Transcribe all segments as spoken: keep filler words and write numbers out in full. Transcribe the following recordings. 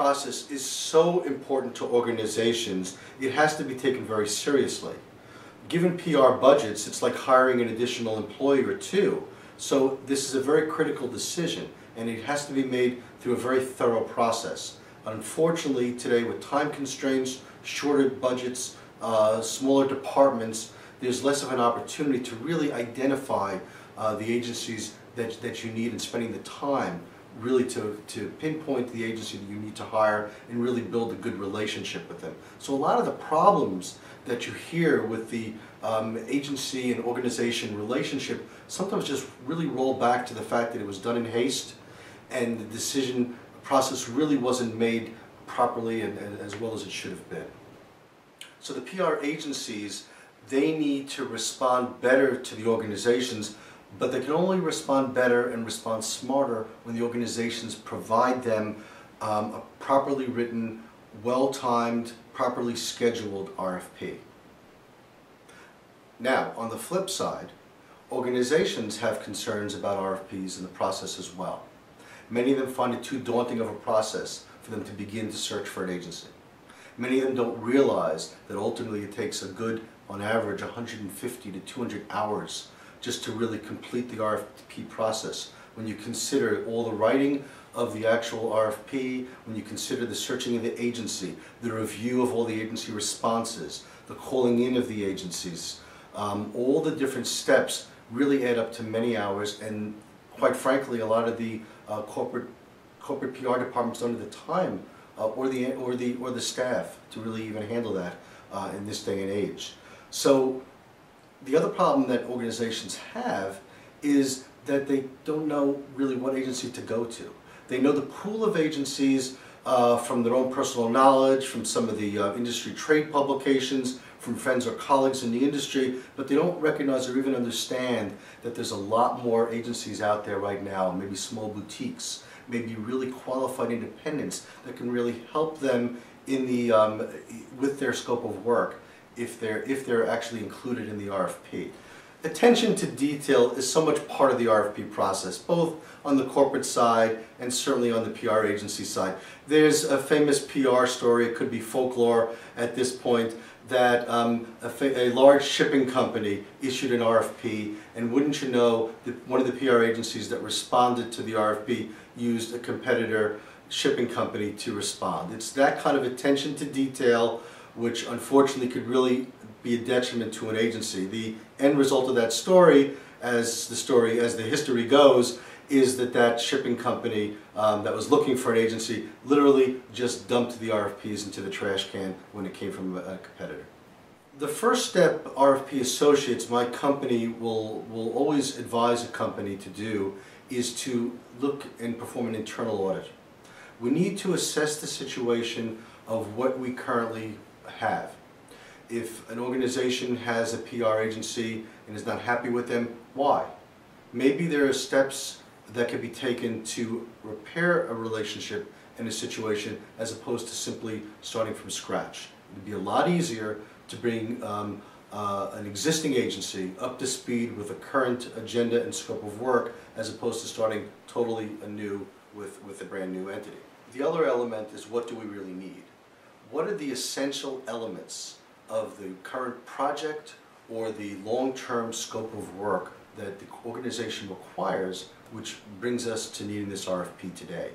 process is so important to organizations, it has to be taken very seriously. Given P R budgets, it's like hiring an additional employee or two. So this is a very critical decision, and it has to be made through a very thorough process. Unfortunately, today with time constraints, shorter budgets, uh, smaller departments, there's less of an opportunity to really identify uh, the agencies that, that you need, and spending the time really to, to pinpoint the agency that you need to hire and really build a good relationship with them. So a lot of the problems that you hear with the um, agency and organization relationship sometimes just really roll back to the fact that it was done in haste and the decision process really wasn't made properly and, and as well as it should have been. So the P R agencies, they need to respond better to the organizations, but they can only respond better and respond smarter when the organizations provide them um, a properly written, well-timed, properly scheduled R F P. Now, on the flip side, organizations have concerns about R F Ps and the process as well. Many of them find it too daunting of a process for them to begin to search for an agency. Many of them don't realize that ultimately it takes a good, on average, one hundred fifty to two hundred hours just to really complete the R F P process. When you consider all the writing of the actual R F P, when you consider the searching of the agency, the review of all the agency responses, the calling in of the agencies, um, all the different steps really add up to many hours, and quite frankly, a lot of the uh, corporate, corporate P R departments don't have the time uh, or, the, or, the, or the staff to really even handle that uh, in this day and age. So the other problem that organizations have is that they don't know really what agency to go to. They know the pool of agencies uh, from their own personal knowledge, from some of the uh, industry trade publications, from friends or colleagues in the industry, but they don't recognize or even understand that there's a lot more agencies out there right now, maybe small boutiques, maybe really qualified independents that can really help them in the, um, with their scope of work, if they're, if they're actually included in the R F P. Attention to detail is so much part of the R F P process, both on the corporate side and certainly on the P R agency side. There's a famous P R story, it could be folklore at this point, that um, a, a large shipping company issued an R F P, and wouldn't you know, that one of the P R agencies that responded to the R F P used a competitor shipping company to respond. It's that kind of attention to detail which unfortunately could really be a detriment to an agency. The end result of that story, as the story, as the history goes, is that that shipping company um, that was looking for an agency literally just dumped the R F Ps into the trash can when it came from a competitor. The first step R F P Associates, my company, will, will always advise a company to do is to look and perform an internal audit. We need to assess the situation of what we currently have. If an organization has a P R agency and is not happy with them, why? Maybe there are steps that can be taken to repair a relationship and a situation as opposed to simply starting from scratch. It would be a lot easier to bring um, uh, an existing agency up to speed with a current agenda and scope of work as opposed to starting totally anew with, with a brand new entity. The other element is, what do we really need? What are the essential elements of the current project or the long-term scope of work that the organization requires, which brings us to needing this R F P today?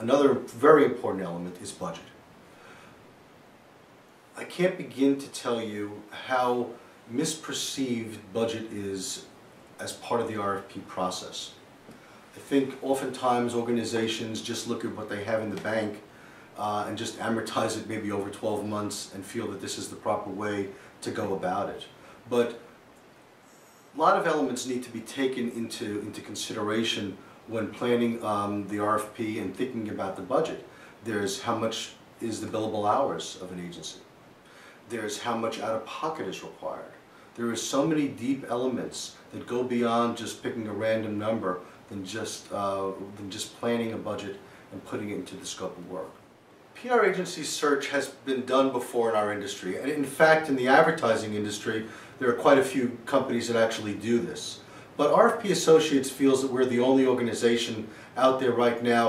Another very important element is budget. I can't begin to tell you how misperceived budget is as part of the R F P process. I think oftentimes organizations just look at what they have in the bank Uh, and just amortize it maybe over twelve months and feel that this is the proper way to go about it. But a lot of elements need to be taken into, into consideration when planning um, the R F P and thinking about the budget. There's how much is the billable hours of an agency. There's how much out-of-pocket is required. There are so many deep elements that go beyond just picking a random number than just, uh, than just planning a budget and putting it into the scope of work. P R agency search has been done before in our industry, and in fact in the advertising industry there are quite a few companies that actually do this. But R F P Associates feels that we're the only organization out there right now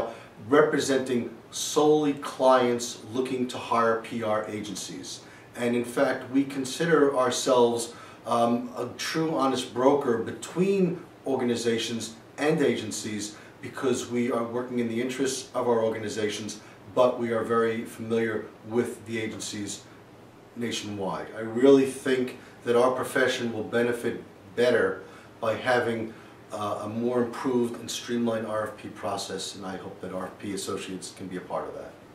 representing solely clients looking to hire P R agencies. And in fact, we consider ourselves um, a true honest broker between organizations and agencies, because we are working in the interests of our organizations, but we are very familiar with the agencies nationwide. I really think that our profession will benefit better by having uh, a more improved and streamlined R F P process, and I hope that R F P Associates can be a part of that.